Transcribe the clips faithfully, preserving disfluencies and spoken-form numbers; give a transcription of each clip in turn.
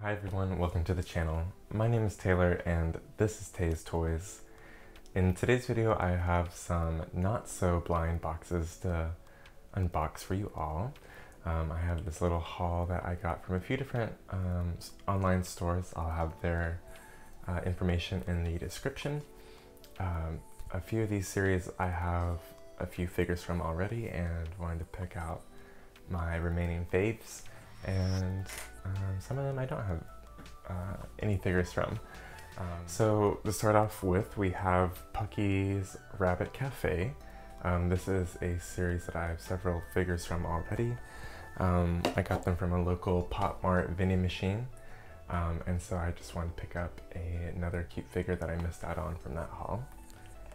Hi everyone, welcome to the channel. My name is Taylor and this is Tay's Toys. In today's video I have some not so blind boxes to unbox for you all. Um, I have this little haul that I got from a few different um, online stores. I'll have their uh, information in the description. Um, a few of these series I have a few figures from already and wanted to pick out my remaining faves. And um, some of them I don't have uh, any figures from. Um, so to start off with, we have Pucky's Rabbit Cafe. Um, this is a series that I have several figures from already. Um, I got them from a local Pop Mart vending machine. Um, and so I just wanted to pick up a, another cute figure that I missed out on from that haul.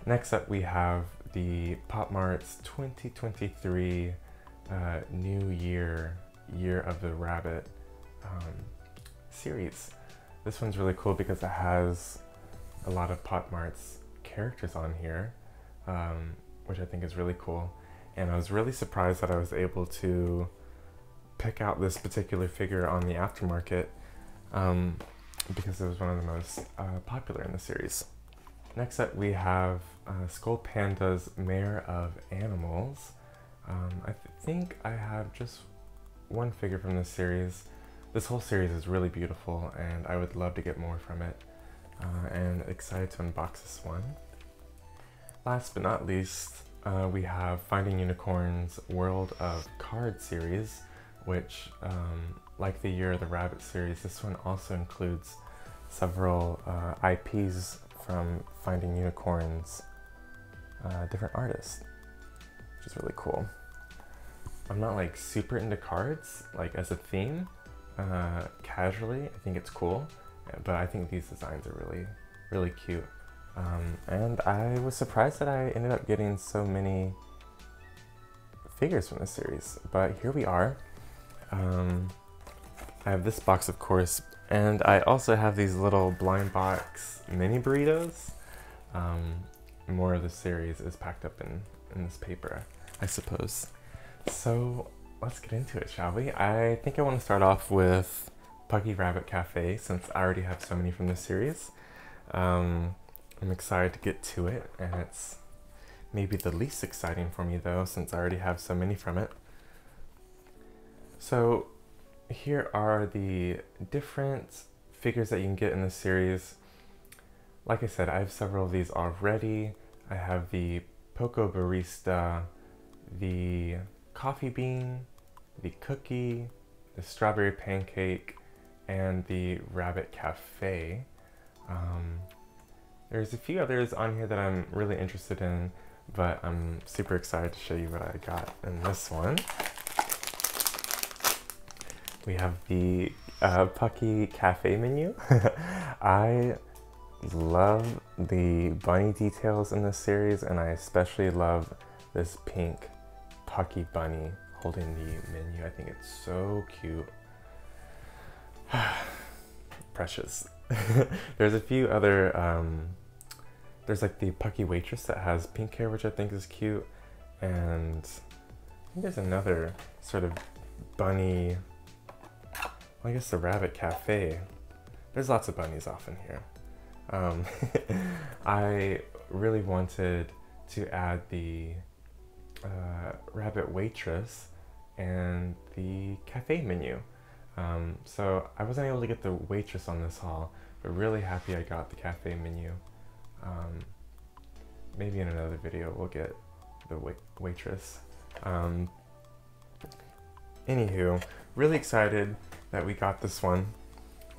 Next up we have the Pop Mart's twenty twenty-three uh, New Year Year of the Rabbit um, series. This one's really cool because it has a lot of Pop Mart's characters on here, um, which I think is really cool. And I was really surprised that I was able to pick out this particular figure on the aftermarket um, because it was one of the most uh, popular in the series. Next up we have uh, Skullpanda's Mare of Animals. Um, I th think I have just one figure from this series. This whole series is really beautiful and I would love to get more from it, uh, and excited to unbox this one. Last but not least, uh, we have Finding Unicorn's World of Cards series, which um, like the Year of the Rabbit series, this one also includes several uh, I Ps from Finding Unicorn's uh, different artists, which is really cool. I'm not like super into cards, like as a theme, uh, casually. I think it's cool, but I think these designs are really, really cute. Um, and I was surprised that I ended up getting so many figures from this series, but here we are. Um, I have this box, of course, and I also have these little blind box mini burritos. Um, more of the series is packed up in, in this paper, I suppose. So let's get into it, shall we? I think I want to start off with Pucky Rabbit Cafe, since I already have so many from this series. Um, I'm excited to get to it, and it's maybe the least exciting for me though, since I already have so many from it. So here are the different figures that you can get in this series. Like I said, I have several of these already. I have the Poco Barista, the coffee bean, the cookie, the strawberry pancake, and the rabbit cafe. Um, there's a few others on here that I'm really interested in, but I'm super excited to show you what I got in this one. We have the uh, Pucky Cafe menu. I love the bunny details in this series, and I especially love this pink Pucky bunny holding the menu. I think it's so cute. Precious. There's a few other, um, there's like the Pucky waitress that has pink hair, which I think is cute. And I think there's another sort of bunny, well, I guess the Rabbit Cafe. There's lots of bunnies off in here. Um, I really wanted to add the Uh, rabbit waitress and the cafe menu. Um, so I wasn't able to get the waitress on this haul, but really happy I got the cafe menu. Um, maybe in another video we'll get the wait waitress. Um, anywho, really excited that we got this one.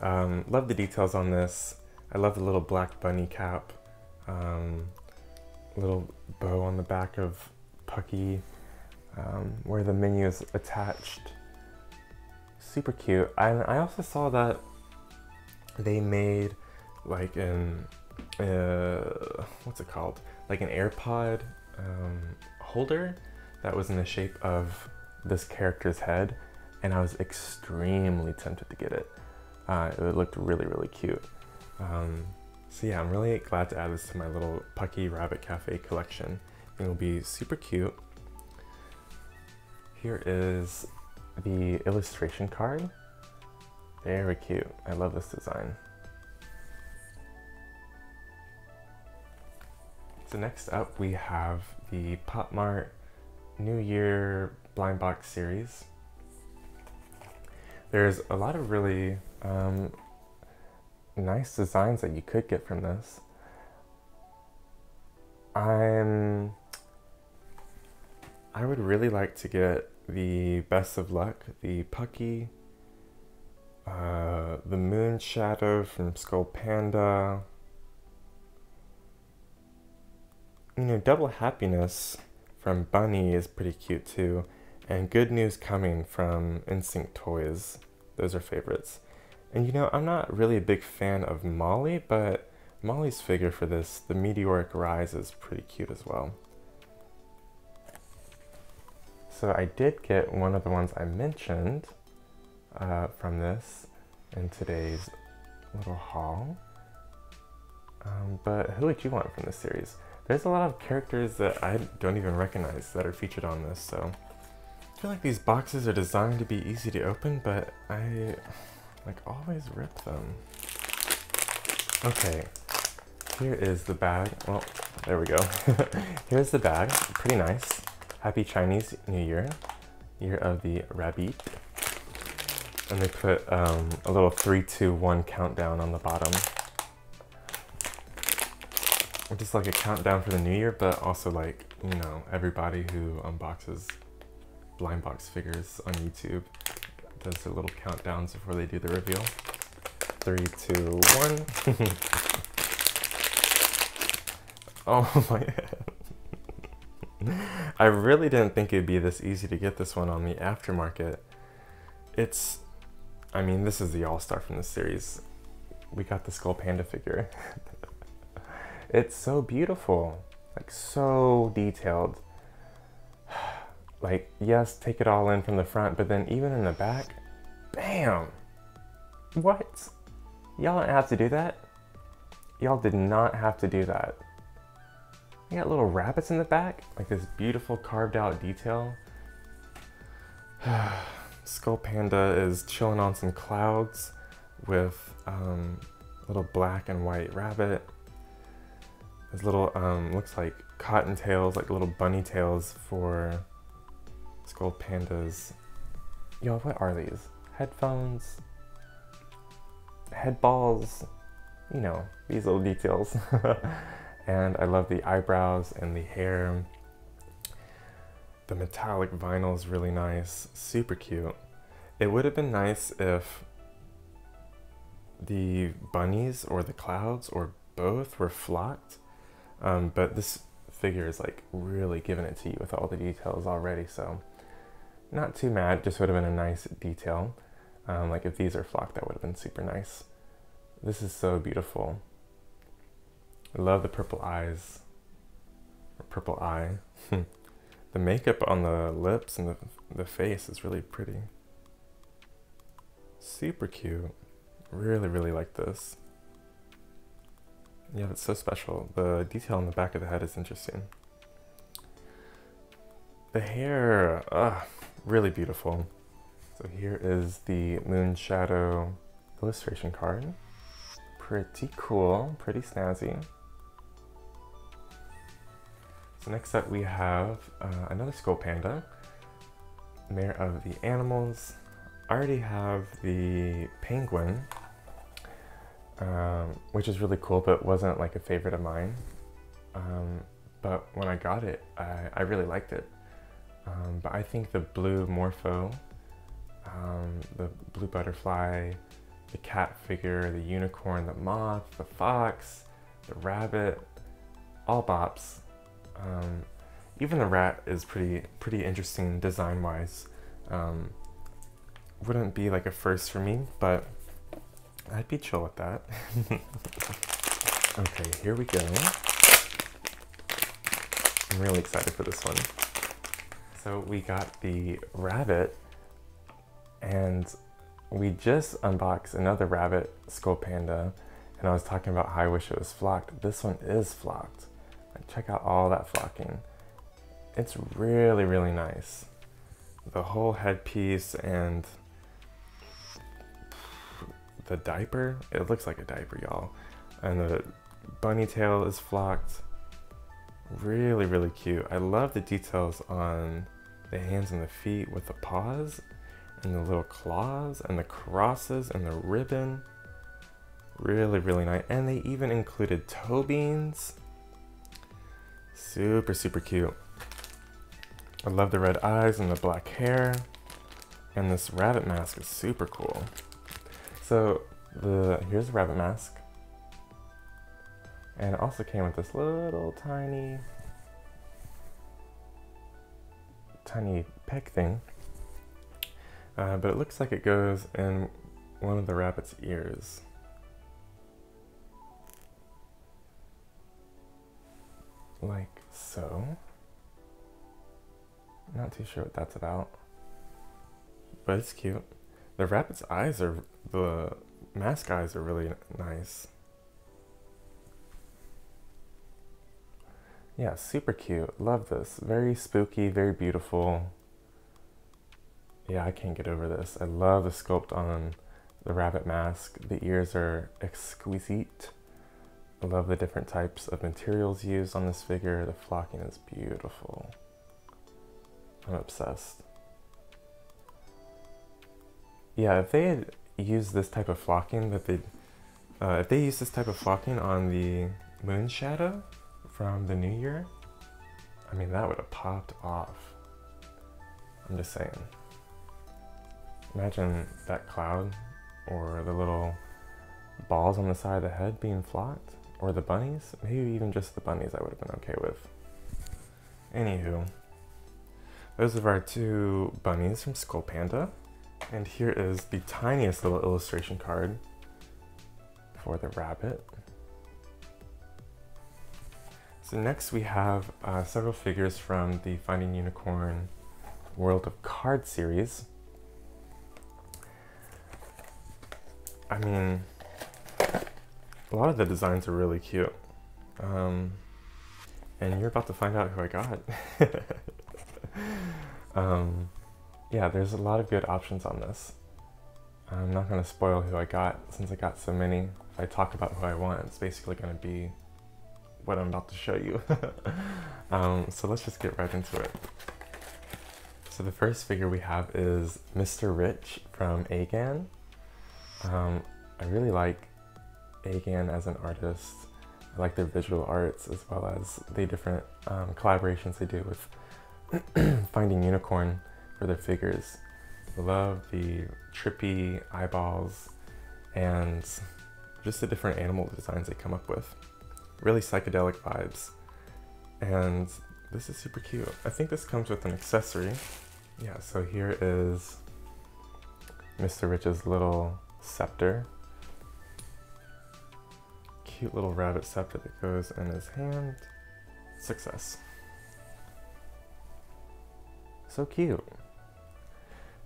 Um, love the details on this. I love the little black bunny cap, um, little bow on the back of Pucky, um, where the menu is attached. Super cute. And I also saw that they made like an uh, what's it called, like an AirPod um, holder that was in the shape of this character's head, and I was extremely tempted to get it. Uh, it looked really, really cute. Um, so yeah, I'm really glad to add this to my little Pucky Rabbit Cafe collection. It'll be super cute. Here is the illustration card. Very cute. I love this design. So next up we have the Pop Mart New Year blind box series. There's a lot of really um, nice designs that you could get from this. I'm, I would really like to get the Best of Luck, the Pucky, uh, the Moon Shadow from Skullpanda. You know, Double Happiness from Bunny is pretty cute too. And Good News Coming from Instinct Toys. Those are favorites. And you know, I'm not really a big fan of Molly, but Molly's figure for this, the Meteoric Rise, is pretty cute as well. So I did get one of the ones I mentioned uh, from this in today's little haul. Um, but who would you want from this series? There's a lot of characters that I don't even recognize that are featured on this, so I feel like these boxes are designed to be easy to open, but I like always rip them. Okay, here is the bag. Well, there we go. Here's the bag. Pretty nice. Happy Chinese New Year, Year of the Rabbit. And they put um, a little three, two, one countdown on the bottom. Just like a countdown for the new year, but also like, you know, everybody who unboxes blind box figures on YouTube does their little countdowns before they do the reveal. Three, two, one. Oh my god. I really didn't think it'd be this easy to get this one on the aftermarket. It's, I mean, this is the all-star from this series. We got the Skullpanda figure. It's so beautiful, like so detailed. Like, yes, take it all in from the front, but then even in the back, bam! What? Y'all didn't have to do that? Y'all did not have to do that. You got little rabbits in the back, like this beautiful carved out detail. Skullpanda is chilling on some clouds with um, a little black and white rabbit. His little, um, looks like cotton tails, like little bunny tails for Skullpandas. Yo, what are these? Headphones, head balls, you know, these little details. And I love the eyebrows and the hair. The metallic vinyl is really nice, super cute. It would have been nice if the bunnies or the clouds or both were flocked. Um, but this figure is like really giving it to you with all the details already, so not too mad. Just would have been a nice detail. Um, like if these are flocked, that would have been super nice. This is so beautiful. I love the purple eyes, or purple eye. The makeup on the lips and the, the face is really pretty. Super cute. Really, really like this. Yeah, it's so special. The detail on the back of the head is interesting. The hair, ugh, really beautiful. So here is the Moon Shadow illustration card. Pretty cool, pretty snazzy. So next up we have uh, another Skullpanda, Mare of the Animals. I already have the penguin, Um, which is really cool, but wasn't like a favorite of mine. Um, but when I got it, I, I really liked it. Um, but I think the blue Morpho, um, the blue butterfly, the cat figure, the unicorn, the moth, the fox, the rabbit, all bops. Um, even the rat is pretty, pretty interesting design-wise. Um, wouldn't be like a first for me, but I'd be chill with that. Okay, here we go. I'm really excited for this one. So we got the rabbit, and we just unboxed another rabbit, Skullpanda, and I was talking about how I wish it was flocked. This one is flocked. Like, check out all that flocking. It's really, really nice. The whole headpiece and the diaper. It looks like a diaper, y'all. And the bunny tail is flocked. Really, really cute. I love the details on the hands and the feet with the paws and the little claws and the crosses and the ribbon. Really, really nice. And they even included toe beans. Super, super cute. I love the red eyes and the black hair. And this rabbit mask is super cool. So the here's the rabbit mask. And it also came with this little tiny, tiny peck thing. Uh, but it looks like it goes in one of the rabbit's ears. Like so. Not too sure what that's about, but it's cute. The rabbit's eyes are, the mask eyes are really nice. Yeah, super cute. Love this. Very spooky, very beautiful. Yeah, I can't get over this. I love the sculpt on the rabbit mask. The ears are exquisite. I love the different types of materials used on this figure. The flocking is beautiful. I'm obsessed. Yeah, if they had used this type of flocking that they, uh, if they used this type of flocking on the Moon Shadow from the New Year, I mean, that would have popped off. I'm just saying. Imagine that cloud or the little balls on the side of the head being flocked, or the bunnies. Maybe even just the bunnies I would have been okay with. Anywho, those are our two bunnies from Skullpanda. And here is the tiniest little illustration card for the rabbit. So next we have uh, several figures from the Finding Unicorn World of Cards series. I mean, a lot of the designs are really cute. Um, and you're about to find out who I got. um, yeah, there's a lot of good options on this. I'm not going to spoil who I got since I got so many. If I talk about who I want, it's basically going to be what I'm about to show you. um, so let's just get right into it. So the first figure we have is Mister Rich from Agan. Um, I really like Agan as an artist. I like their visual arts as well as the different um, collaborations they do with Finding Unicorn for their figures. I love the trippy eyeballs and just the different animal designs they come up with. Really psychedelic vibes. And this is super cute. I think this comes with an accessory. Yeah, so here is Mister Rich's little scepter. Cute little rabbit scepter that goes in his hand. Success. So cute.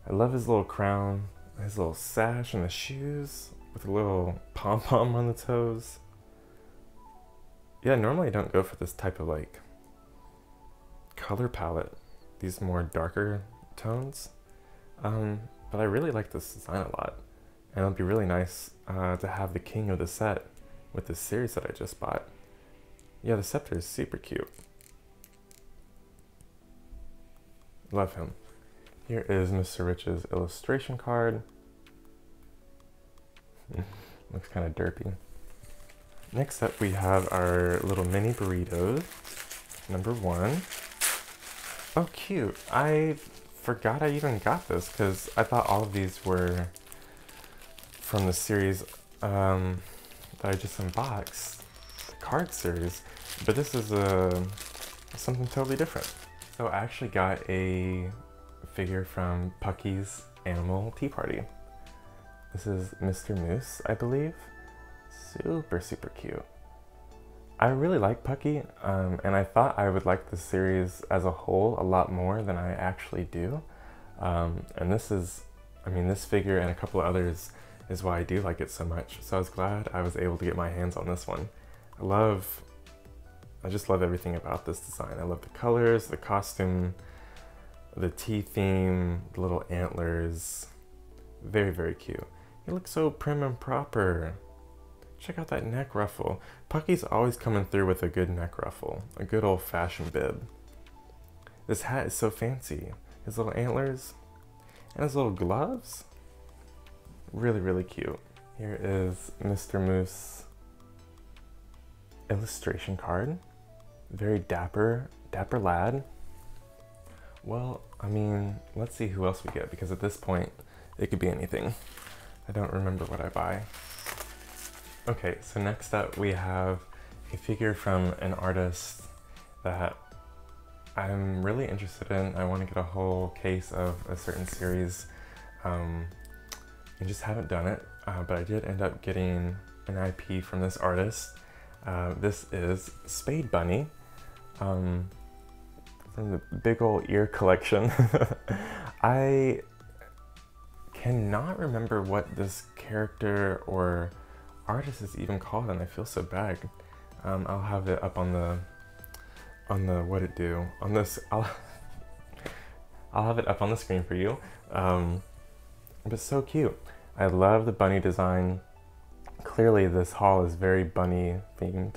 I love his little crown, his little sash and the shoes with a little pom-pom on the toes. Yeah, normally I don't go for this type of like color palette, these more darker tones, um, but I really like this design a lot, and it'll be really nice uh, to have the king of the set with this series that I just bought. Yeah, the scepter is super cute. Love him. Here is Mister Rich's illustration card. Looks kind of derpy. Next up, we have our little mini burritos, number one. Oh, cute. I forgot I even got this because I thought all of these were from the series um, that I just unboxed, the card series, but this is uh, something totally different. So I actually got a figure from Pucky's Animal Tea Party. This is Mister Moose, I believe. Super, super cute. I really like Pucky, um, and I thought I would like the series as a whole a lot more than I actually do. Um, and this is, I mean, this figure and a couple of others is why I do like it so much. So I was glad I was able to get my hands on this one. I love, I just love everything about this design. I love the colors, the costume, the tea theme, the little antlers. Very, very cute. It looks so prim and proper. Check out that neck ruffle. Pucky's always coming through with a good neck ruffle. A good old-fashioned bib. This hat is so fancy. His little antlers and his little gloves. Really, really cute. Here is Mister Moose's illustration card. Very dapper, dapper lad. Well, I mean, let's see who else we get, because at this point, it could be anything. I don't remember what I buy. Okay, so next up we have a figure from an artist that I'm really interested in. I want to get a whole case of a certain series um, and just haven't done it, uh, but I did end up getting an I P from this artist. Uh, this is Spade Bunny um, from the Big Ol Ear collection. I cannot remember what this character or artist is even called, and I feel so bad. Um, I'll have it up on the, on the what it do on this. I'll, I'll have it up on the screen for you. Um, but so cute. I love the bunny design. Clearly, this haul is very bunny themed.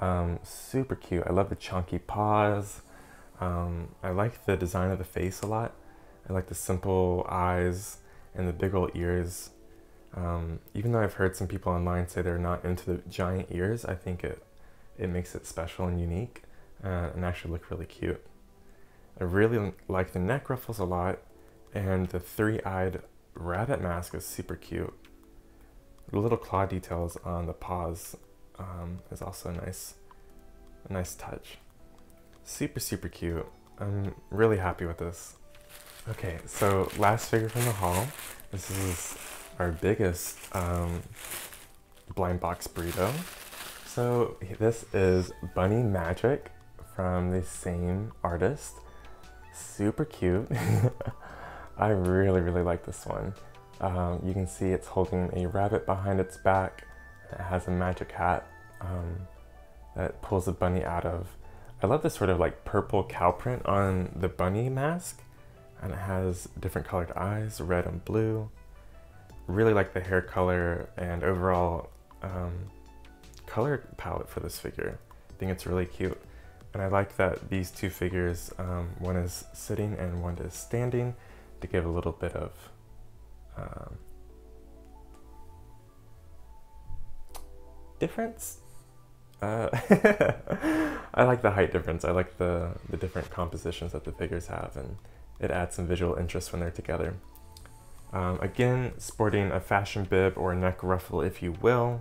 Um, super cute. I love the chunky paws. Um, I like the design of the face a lot. I like the simple eyes and the big old ears. Um, even though I've heard some people online say they're not into the giant ears, I think it it makes it special and unique, uh, and actually look really cute. I really like the neck ruffles a lot, and the three-eyed rabbit mask is super cute. The little claw details on the paws um, is also nice, a nice touch. Super, super cute. I'm really happy with this. Okay, so last figure from the haul. This is our biggest um, blind box burrito. So this is Bunny Magic from the same artist. Super cute. I really, really like this one. Um, you can see it's holding a rabbit behind its back. It has a magic hat um, that pulls a bunny out of. I love this sort of like purple cow print on the bunny mask. And it has different colored eyes, red and blue. Really like the hair color and overall um, color palette for this figure. I think it's really cute. And I like that these two figures, um, one is sitting and one is standing, to give a little bit of um, difference. Uh, I like the height difference. I like the, the different compositions that the figures have, and it adds some visual interest when they're together. Um, again, sporting a fashion bib or a neck ruffle, if you will.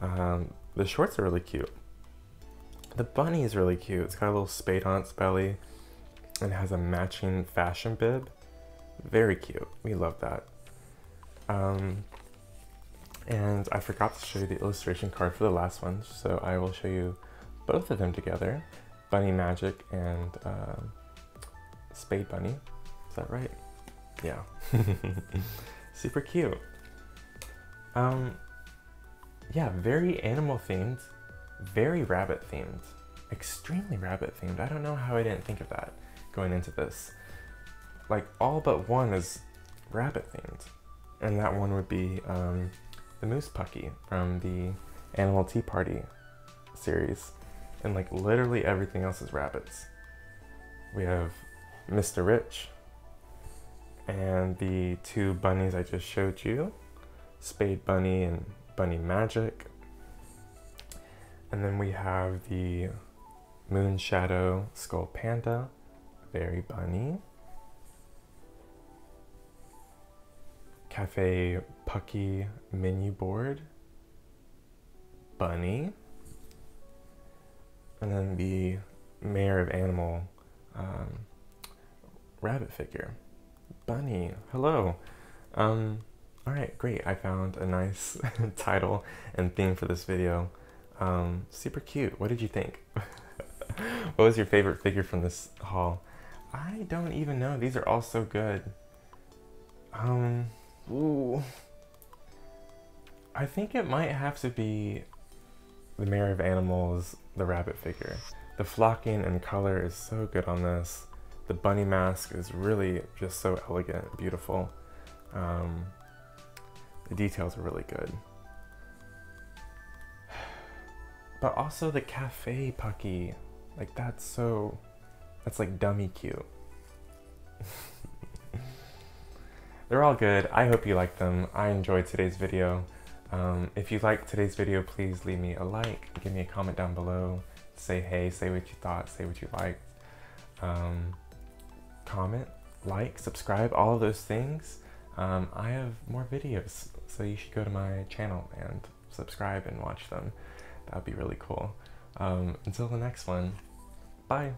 Um, the shorts are really cute. The bunny is really cute. It's got a little spade on its belly and has a matching fashion bib. Very cute. We love that. Um, and I forgot to show you the illustration card for the last one, so I will show you both of them together. Bunny Magic and uh, Spade Bunny. Is that right? Yeah. Super cute. Um, yeah, very animal themed, very rabbit themed, extremely rabbit themed. I don't know how I didn't think of that going into this. Like, all but one is rabbit themed, and that one would be um, the Moose Pucky from the Animal Tea Party series, and like literally everything else is rabbits. We have Mister Rich, and the two bunnies I just showed you, Spade Bunny and Bunny Magic. And then we have the Moon Shadow Skullpanda, very bunny. Cafe Pucky menu board, bunny. And then the Mare of Animal um, rabbit figure. Bunny, hello. Um, all right, great. I found a nice title and theme for this video. Um, super cute. What did you think? What was your favorite figure from this haul? I don't even know. These are all so good. Um, ooh. I think it might have to be the Mare of Animals, the rabbit figure. The flocking and color is so good on this. The bunny mask is really just so elegant, beautiful. Um, The details are really good. But also the cafe Pucky. Like that's so, that's like dummy cute. They're all good. I hope you liked them. I enjoyed today's video. Um, if you liked today's video, please leave me a like, give me a comment down below, say hey, say what you thought, say what you liked. Um, comment, like, subscribe, all of those things. Um, I have more videos, so you should go to my channel and subscribe and watch them. That would be really cool. Um, until the next one, bye!